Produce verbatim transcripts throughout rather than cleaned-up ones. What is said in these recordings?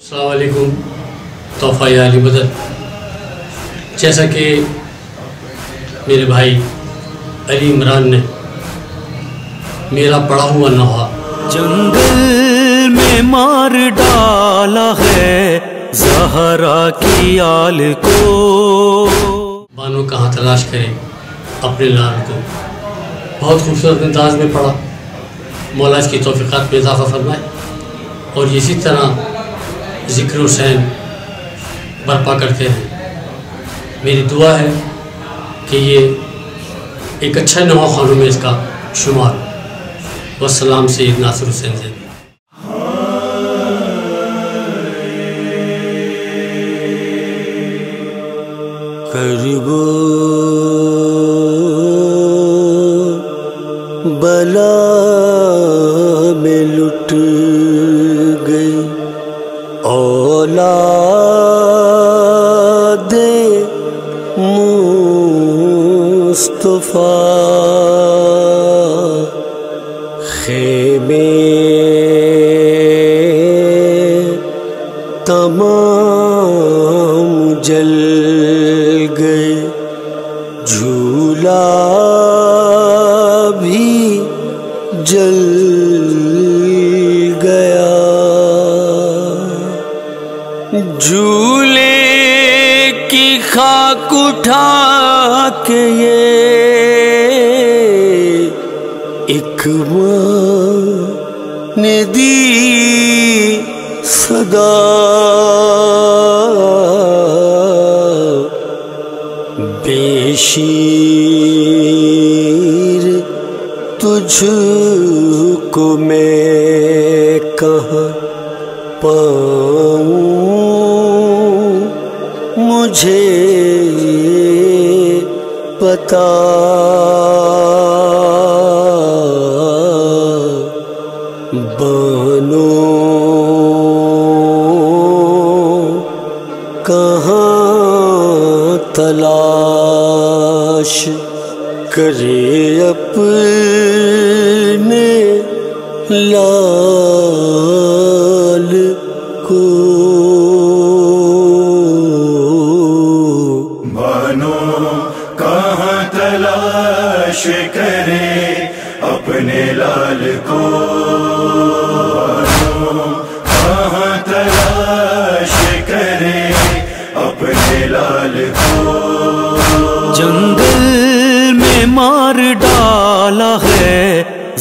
अस्सलाम वालेकुम। तौफीक अली बदर, जैसा कि मेरे भाई अली इमरान ने मेरा पढ़ा हुआ नहा जंगल में मार डाला है, ज़हरा की आल को बानो कहाँ तलाश करे अपने लाल को। बहुत खूबसूरत अंदाज में पढ़ा। मौला इसकी तौफीकात में इजाफा फरमाए और इसी तरह ज़िक्र हुसैन बर्पा करते हैं। मेरी दुआ है कि ये एक अच्छा नवा खानों में इसका शुमार हो। वस्सलाम से नासिर हुसैन जैनब। करबो बला में लुट गई औलादे मुस्तफा, ख़ैमे तमाम जल गए, झूला भी जल गया, झूले की खाक उठा के ये एक माँ ने दी सदा, बेशीर तुझको मैं कहाँ पाऊँ, मुझे पता बनो कहाँ तलाश करे अपने लाल को। तलाश करे अपने लाल को, कहाँ तलाश करे अपने लाल को, जंगल में मार डाला है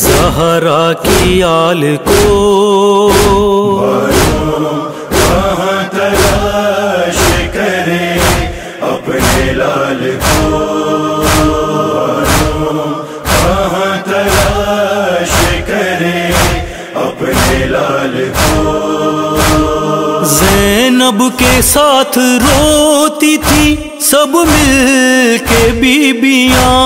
ज़हरा की आल को, कहाँ तलाश करे अपने लाल को, जैनब के साथ रोती थी सब मिल के बीबियाँ,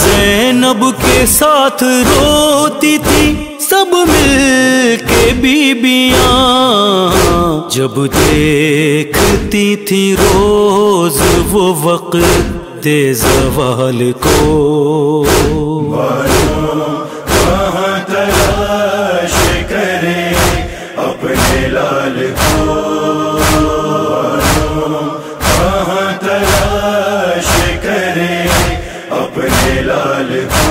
जैनब के साथ रोती थी सब मिल के बीबियाँ, जब देखती थी रोज वो वक्त ज़वाल को, कहाँ तलाश करे अपने लाल को, कहाँ तलाश करे अपने लाल को,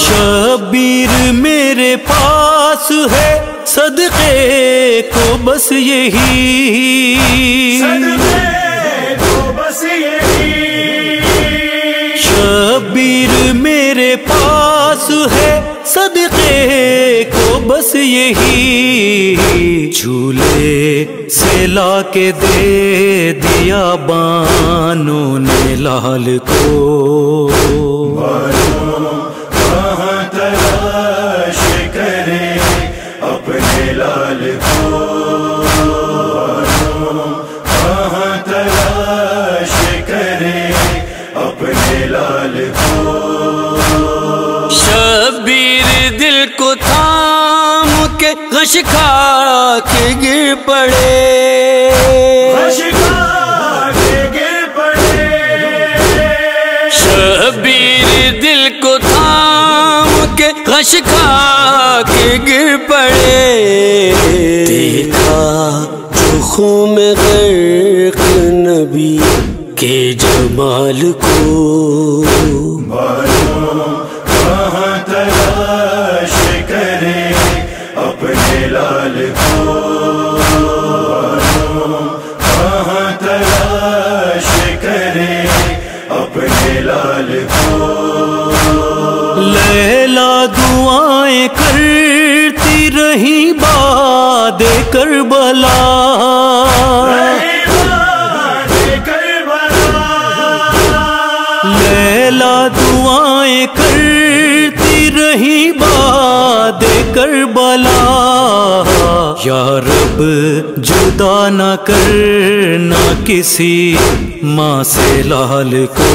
शब्बीर मेरे पास है सदके को बस यही, शब्बीर मेरे पास है सदके को बस यही, झूले से लाके दे दिया बानो ने लाल को, कहाँ तलाश करे अपने लाल को, शब्बीर दिल को थाम के गश खा के गिर पड़े, गश खा के गिर पड़े, शब्बीर दिल को थाम गश खा के गिर पड़े, देखा आँखों में गर्क नबी के जमाल को। लैला दुआएं करती रही बादे करबला, लैला दुआएं करती रही बादे करबला, या रब जुदा न करना किसी माँ से लाल को।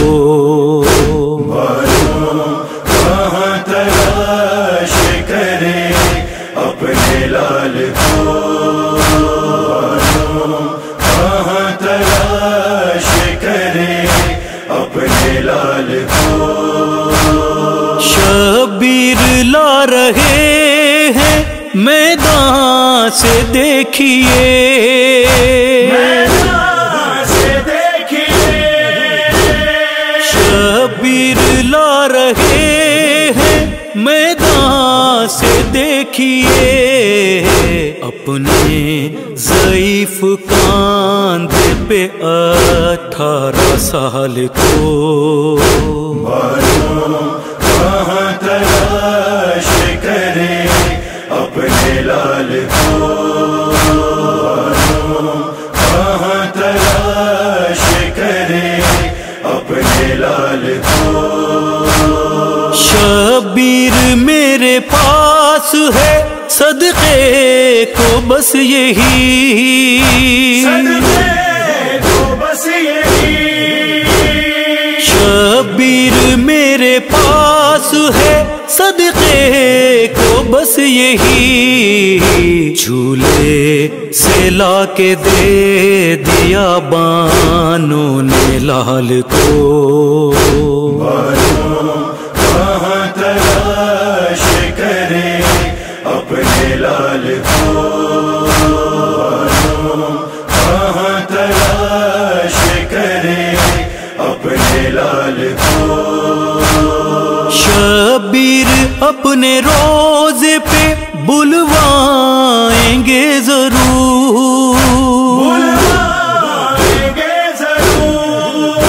शब्बीर ला रहे हैं मैदान से देखिए, शब्बीर ला रहे हैं मैदान से देखिए, अपने ज़ईफ कांधे पे अठारह साल को। शब्बीर मेरे पास है सदके को बस यही, सदके को बस यही, शब्बीर मेरे पास है सदके को बस यही, झूले से लाके दे दिया बानों ने लाल को। शब्बीर अपने रोज़े पे बुलवाएंगे जरूर, बुलवाएंगे जरूर,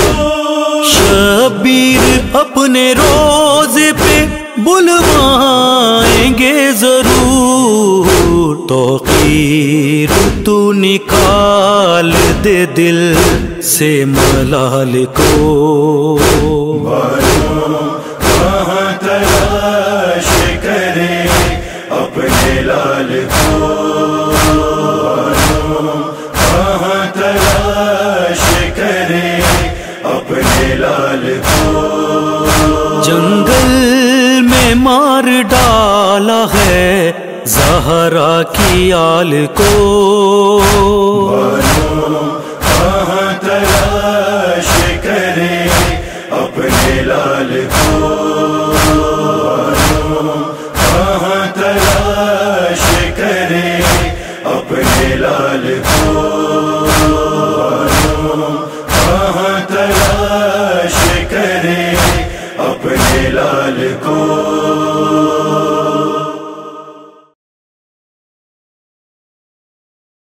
शब्बीर अपने रोज़े पे बुलवाएंगे जरूर, तौकीर तू निकाल दे दिल से मलाल को। जंगल में मार डाला है ज़हरा की आल को, कहाँ तलाश करें अपने लाल को, कहाँ तलाश करें अपने लाल को, कहाँ तलाश करें अपने लाल को।